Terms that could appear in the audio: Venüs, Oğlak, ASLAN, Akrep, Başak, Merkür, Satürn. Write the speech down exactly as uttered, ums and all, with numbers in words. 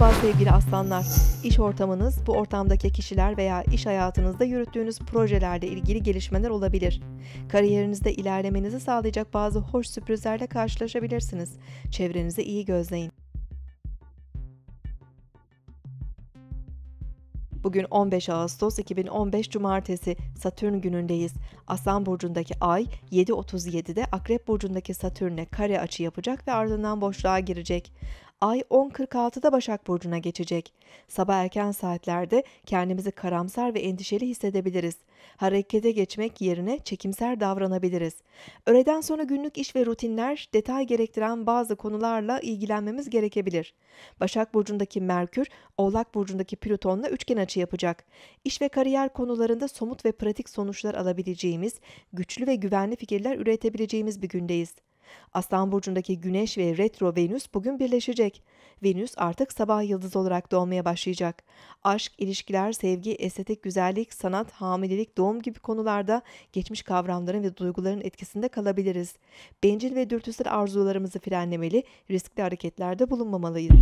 Merhaba sevgili aslanlar. İş ortamınız, bu ortamdaki kişiler veya iş hayatınızda yürüttüğünüz projelerle ilgili gelişmeler olabilir. Kariyerinizde ilerlemenizi sağlayacak bazı hoş sürprizlerle karşılaşabilirsiniz. Çevrenizi iyi gözleyin. Bugün on beş Ağustos iki bin on beş Cumartesi Satürn günündeyiz. Aslan burcundaki Ay yedi otuz yedi'de Akrep burcundaki Satürn'e kare açı yapacak ve ardından boşluğa girecek. Ay on kırk altı'da Başak burcuna geçecek. Sabah erken saatlerde kendimizi karamsar ve endişeli hissedebiliriz. Harekete geçmek yerine çekimser davranabiliriz. Öğleden sonra günlük iş ve rutinler, detay gerektiren bazı konularla ilgilenmemiz gerekebilir. Başak burcundaki Merkür, Oğlak burcundaki Plüton'la üçgen açı yapacak. İş ve kariyer konularında somut ve pratik sonuçlar alabileceğimiz, güçlü ve güvenli fikirler üretebileceğimiz bir gündeyiz. Aslan burcundaki Güneş ve retro Venüs bugün birleşecek. Venüs artık sabah yıldızı olarak doğmaya başlayacak. Aşk, ilişkiler, sevgi, estetik, güzellik, sanat, hamilelik, doğum gibi konularda geçmiş kavramların ve duyguların etkisinde kalabiliriz. Bencil ve dürtüsel arzularımızı frenlemeli, riskli hareketlerde bulunmamalıyız.